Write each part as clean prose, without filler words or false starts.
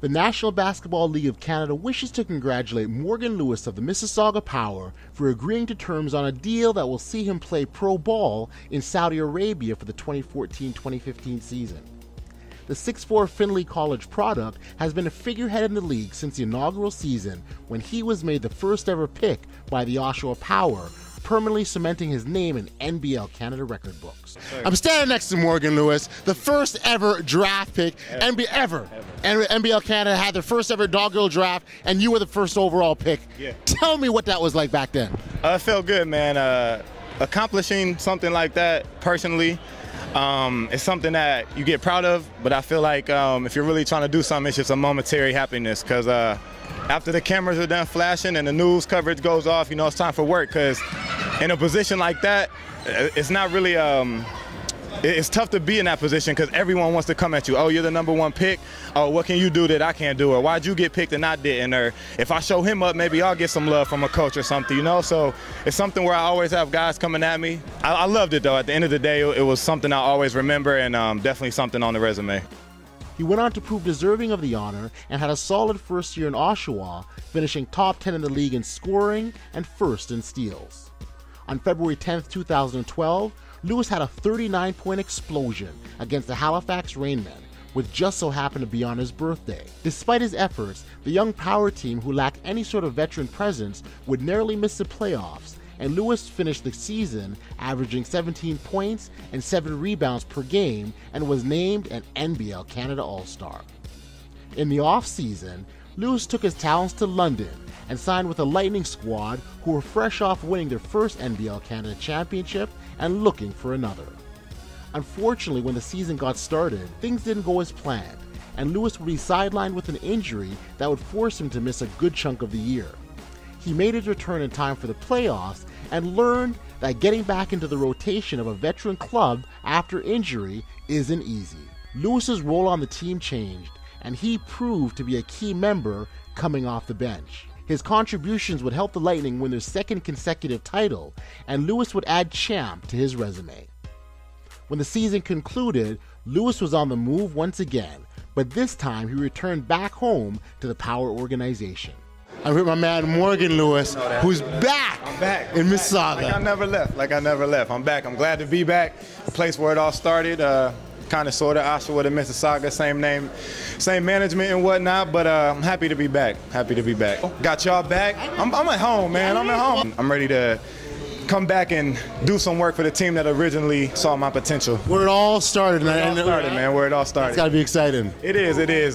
The National Basketball League of Canada wishes to congratulate Morgan Lewis of the Mississauga Power for agreeing to terms on a deal that will see him play pro ball in Saudi Arabia for the 2014-2015 season. The 6'4" Findlay College product has been a figurehead in the league since the inaugural season when he was made the first ever pick by the Oshawa Power, permanently cementing his name in NBL Canada record books. I'm standing next to Morgan Lewis, the first ever draft pick, ever. NBL Canada had their first ever inaugural draft, and you were the first overall pick. Yeah. Tell me what that was like back then. It felt good, man. Accomplishing something like that personally, it's something that you get proud of, but I feel like if you're really trying to do something, it's just a momentary happiness, because after the cameras are done flashing and the news coverage goes off, you know, it's time for work, because in a position like that, it's not really, it's tough to be in that position because everyone wants to come at you. Oh, you're the #1 pick. Oh, what can you do that I can't do? Or why'd you get picked and I didn't? Or if I show him up, maybe I'll get some love from a coach or something, you know? So it's something where I always have guys coming at me. I loved it, though. At the end of the day, it was something I always remember, and definitely something on the resume. He went on to prove deserving of the honor and had a solid first year in Oshawa, finishing top 10 in the league in scoring and first in steals. On February 10, 2012, Lewis had a 39-point explosion against the Halifax Rainmen, which just so happened to be on his birthday. Despite his efforts, the young Power team, who lacked any sort of veteran presence, would narrowly miss the playoffs, and Lewis finished the season averaging 17 points and 7 rebounds per game and was named an NBL Canada All-Star. In the offseason, Lewis took his talents to London and signed with the Lightning squad, who were fresh off winning their first NBL Canada championship and looking for another. Unfortunately, when the season got started, things didn't go as planned, and Lewis would be sidelined with an injury that would force him to miss a good chunk of the year. He made his return in time for the playoffs and learned that getting back into the rotation of a veteran club after injury isn't easy. Lewis's role on the team changed, and he proved to be a key member coming off the bench. His contributions would help the Lightning win their second consecutive title, and Lewis would add champ to his resume. When the season concluded, Lewis was on the move once again, but this time he returned back home to the Power organization. I'm with my man Morgan Lewis, who's back in Mississauga. Like I never left. I'm back. I'm glad to be back. The place where it all started, kind of sort of Oshawa to Mississauga, same name, same management and whatnot. But I'm happy to be back. Got y'all back. I'm at home, man. I'm at home. I'm ready to come back and do some work for the team that originally saw my potential. Where it all started, man. Where it all started. It's got to be exciting. It is.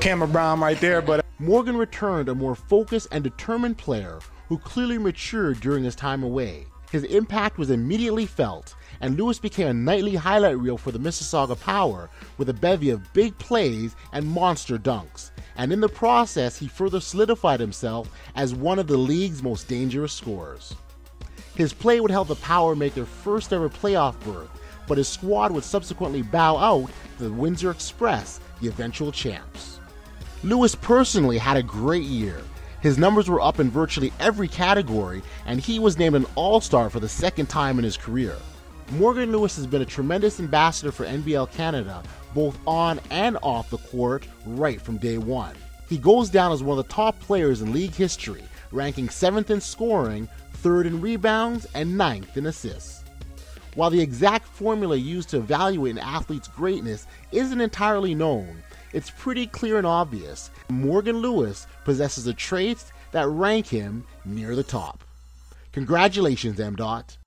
Camera Brown right there, but. Morgan returned a more focused and determined player who clearly matured during his time away. His impact was immediately felt, and Lewis became a nightly highlight reel for the Mississauga Power with a bevy of big plays and monster dunks. And in the process, he further solidified himself as one of the league's most dangerous scorers. His play would help the Power make their first ever playoff berth, but his squad would subsequently bow out to the Windsor Express, the eventual champs. Lewis personally had a great year. His numbers were up in virtually every category, and he was named an All-Star for the second time in his career. Morgan Lewis has been a tremendous ambassador for NBL Canada, both on and off the court, right from day one. He goes down as one of the top players in league history, ranking 7th in scoring, 3rd in rebounds, and 9th in assists. While the exact formula used to evaluate an athlete's greatness isn't entirely known, it's pretty clear and obvious. Morgan Lewis possesses the traits that rank him near the top. Congratulations, MDOT.